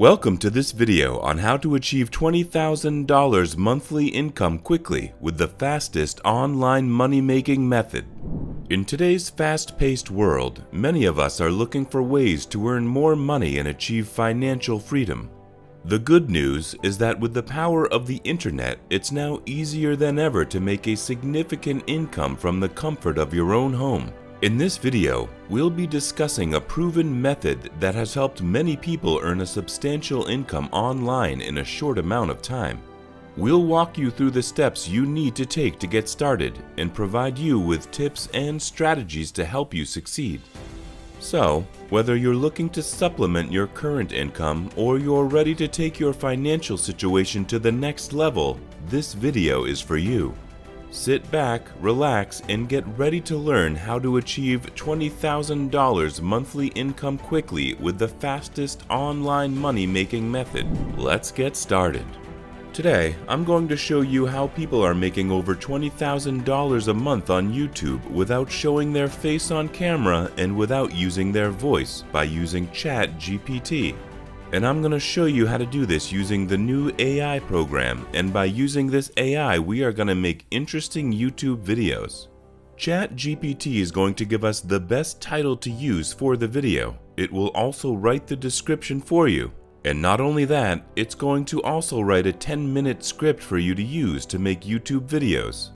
Welcome to this video on how to achieve $20,000 monthly income quickly with the fastest online money-making method. In today's fast-paced world, many of us are looking for ways to earn more money and achieve financial freedom. The good news is that with the power of the internet, it's now easier than ever to make a significant income from the comfort of your own home. In this video, we'll be discussing a proven method that has helped many people earn a substantial income online in a short amount of time. We'll walk you through the steps you need to take to get started and provide you with tips and strategies to help you succeed. So, whether you're looking to supplement your current income or you're ready to take your financial situation to the next level, this video is for you. Sit back, relax, and get ready to learn how to achieve $20,000 monthly income quickly with the fastest online money-making method. Let's get started. Today, I'm going to show you how people are making over $20,000 a month on YouTube without showing their face on camera and without using their voice by using ChatGPT. And I'm going to show you how to do this using the new AI program, and by using this AI we are going to make interesting YouTube videos. ChatGPT is going to give us the best title to use for the video. It will also write the description for you. And not only that, it's going to also write a 10-minute script for you to use to make YouTube videos.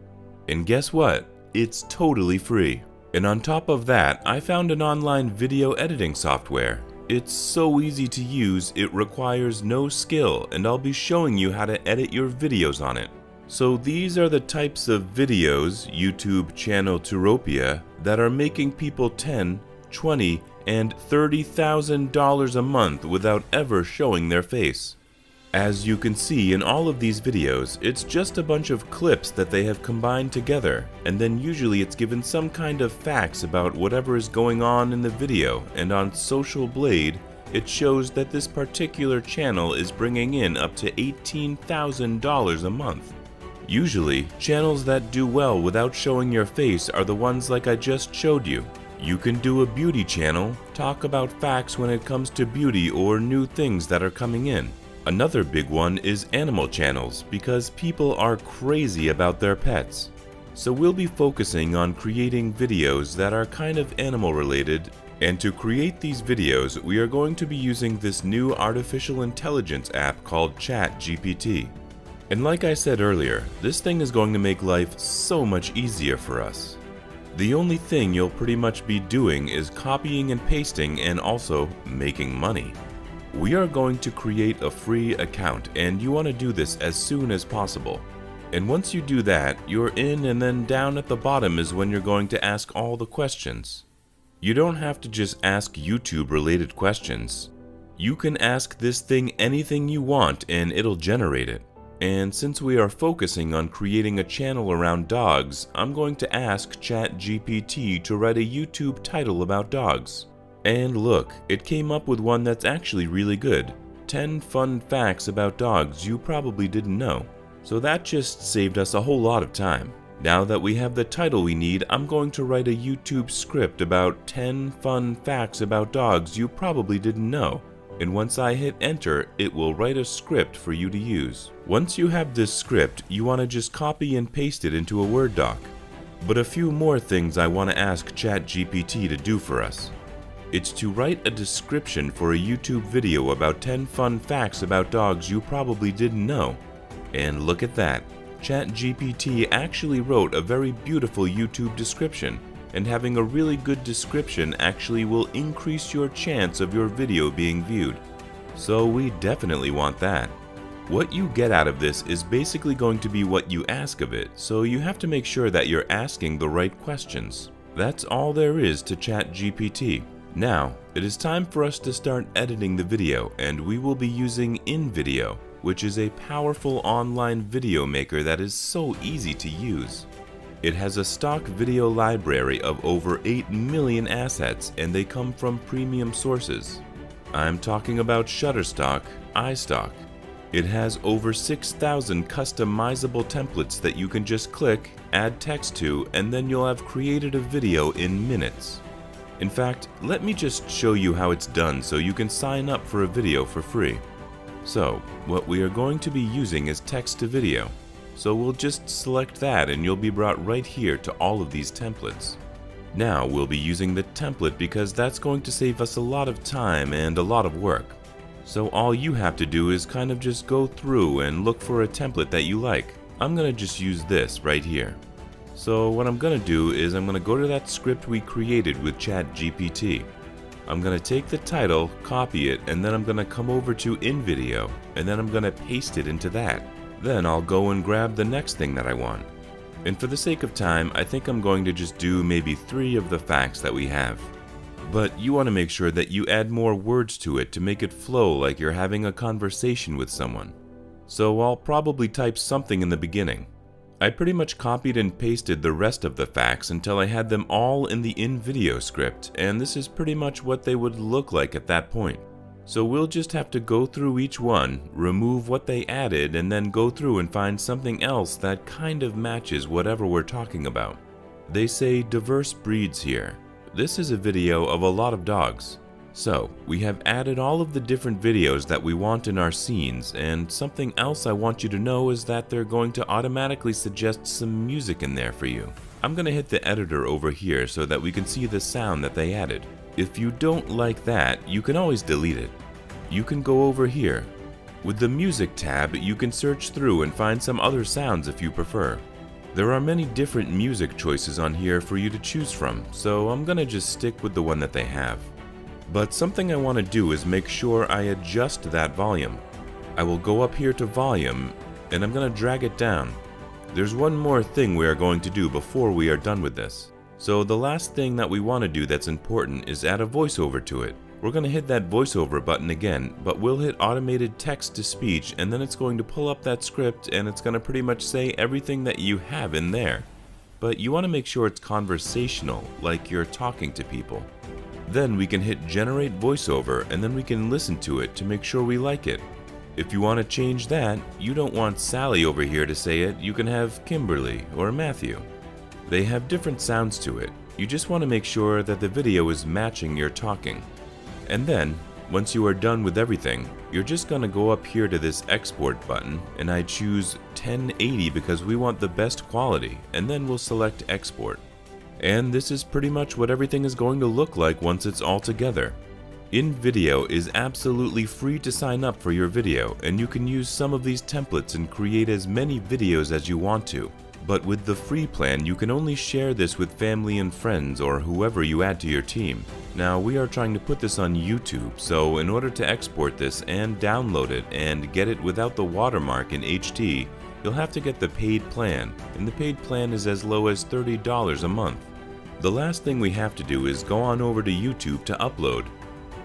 And guess what? It's totally free. And on top of that, I found an online video editing software. It's so easy to use, it requires no skill, and I'll be showing you how to edit your videos on it. So these are the types of videos, YouTube channel Turopia, that are making people $10, $20, and $30,000 a month without ever showing their face. As you can see in all of these videos, it's just a bunch of clips that they have combined together, and then usually it's given some kind of facts about whatever is going on in the video, and on Social Blade, it shows that this particular channel is bringing in up to $18,000 a month. Usually, channels that do well without showing your face are the ones like I just showed you. You can do a beauty channel, talk about facts when it comes to beauty or new things that are coming in. Another big one is animal channels, because people are crazy about their pets. So we'll be focusing on creating videos that are kind of animal related, and to create these videos we are going to be using this new artificial intelligence app called ChatGPT. And like I said earlier, this thing is going to make life so much easier for us. The only thing you'll pretty much be doing is copying and pasting and also making money. We are going to create a free account, and you want to do this as soon as possible. And once you do that, you're in, and then down at the bottom is when you're going to ask all the questions. You don't have to just ask YouTube related questions. You can ask this thing anything you want and it'll generate it. And since we are focusing on creating a channel around dogs, I'm going to ask ChatGPT to write a YouTube title about dogs. And look, it came up with one that's actually really good. 10 fun facts about dogs you probably didn't know. So that just saved us a whole lot of time. Now that we have the title we need, I'm going to write a YouTube script about 10 fun facts about dogs you probably didn't know. And once I hit enter, it will write a script for you to use. Once you have this script, you want to just copy and paste it into a Word doc. But a few more things I want to ask ChatGPT to do for us. It's to write a description for a YouTube video about 10 fun facts about dogs you probably didn't know. And look at that, ChatGPT actually wrote a very beautiful YouTube description, and having a really good description actually will increase your chance of your video being viewed. So we definitely want that. What you get out of this is basically going to be what you ask of it, so you have to make sure that you're asking the right questions. That's all there is to ChatGPT. Now, it is time for us to start editing the video, and we will be using InVideo, which is a powerful online video maker that is so easy to use. It has a stock video library of over 8 million assets, and they come from premium sources. I'm talking about Shutterstock, iStock. It has over 6,000 customizable templates that you can just click, add text to, and then you'll have created a video in minutes. In fact, let me just show you how it's done so you can sign up for a video for free. So what we are going to be using is text to video. So we'll just select that and you'll be brought right here to all of these templates. Now we'll be using the template because that's going to save us a lot of time and a lot of work. So all you have to do is kind of just go through and look for a template that you like. I'm gonna just use this right here. So what I'm gonna do is I'm gonna go to that script we created with ChatGPT. I'm gonna take the title, copy it, and then I'm gonna come over to InVideo, and then I'm gonna paste it into that. Then I'll go and grab the next thing that I want. And for the sake of time, I think I'm going to just do maybe 3 of the facts that we have. But you want to make sure that you add more words to it to make it flow like you're having a conversation with someone. So I'll probably type something in the beginning. I pretty much copied and pasted the rest of the facts until I had them all in the InVideo script, and this is pretty much what they would look like at that point. So we'll just have to go through each one, remove what they added, and then go through and find something else that kind of matches whatever we're talking about. They say diverse breeds here. This is a video of a lot of dogs. So we have added all of the different videos that we want in our scenes, and something else I want you to know is that they're going to automatically suggest some music in there for you. I'm gonna hit the editor over here so that we can see the sound that they added. If you don't like that, you can always delete it. You can go over here. With the music tab, you can search through and find some other sounds if you prefer. There are many different music choices on here for you to choose from, so I'm gonna just stick with the one that they have. But something I want to do is make sure I adjust that volume. I will go up here to volume, and I'm gonna drag it down. There's one more thing we are going to do before we are done with this. So the last thing that we want to do that's important is add a voiceover to it. We're gonna hit that voiceover button again, but we'll hit automated text to speech, and then it's going to pull up that script and it's gonna pretty much say everything that you have in there. But you want to make sure it's conversational, like you're talking to people. Then we can hit generate voiceover, and then we can listen to it to make sure we like it. If you want to change that, you don't want Sally over here to say it, you can have Kimberly or Matthew. They have different sounds to it. You just want to make sure that the video is matching your talking. And then, once you are done with everything, you're just going to go up here to this export button, and I choose 1080 because we want the best quality, and then we'll select export. And this is pretty much what everything is going to look like once it's all together. InVideo is absolutely free to sign up for your video, and you can use some of these templates and create as many videos as you want to. But with the free plan, you can only share this with family and friends or whoever you add to your team. Now, we are trying to put this on YouTube, so in order to export this and download it and get it without the watermark in HD, you'll have to get the paid plan, and the paid plan is as low as $30 a month. The last thing we have to do is go on over to YouTube to upload.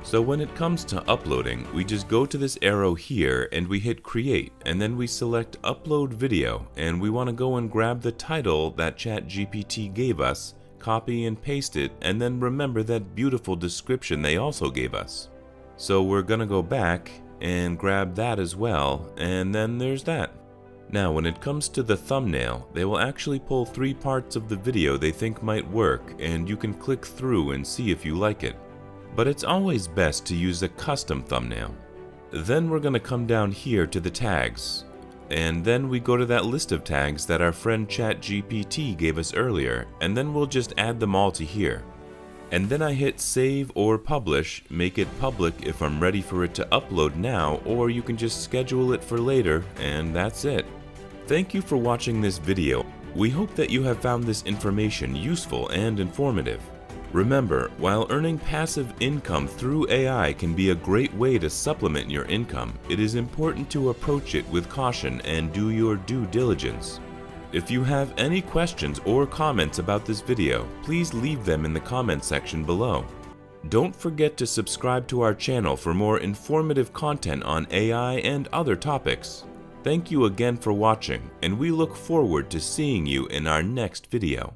So when it comes to uploading, we just go to this arrow here and we hit create, and then we select upload video, and we want to go and grab the title that ChatGPT gave us, copy and paste it, and then remember that beautiful description they also gave us. So we're gonna go back and grab that as well, and then there's that. Now when it comes to the thumbnail, they will actually pull 3 parts of the video they think might work, and you can click through and see if you like it. But it's always best to use a custom thumbnail. Then we're going to come down here to the tags, and then we go to that list of tags that our friend ChatGPT gave us earlier, and then we'll just add them all to here. And then I hit save or publish, make it public if I'm ready for it to upload now, or you can just schedule it for later, and that's it. Thank you for watching this video. We hope that you have found this information useful and informative. Remember, while earning passive income through AI can be a great way to supplement your income, it is important to approach it with caution and do your due diligence. If you have any questions or comments about this video, please leave them in the comment section below. Don't forget to subscribe to our channel for more informative content on AI and other topics. Thank you again for watching, and we look forward to seeing you in our next video.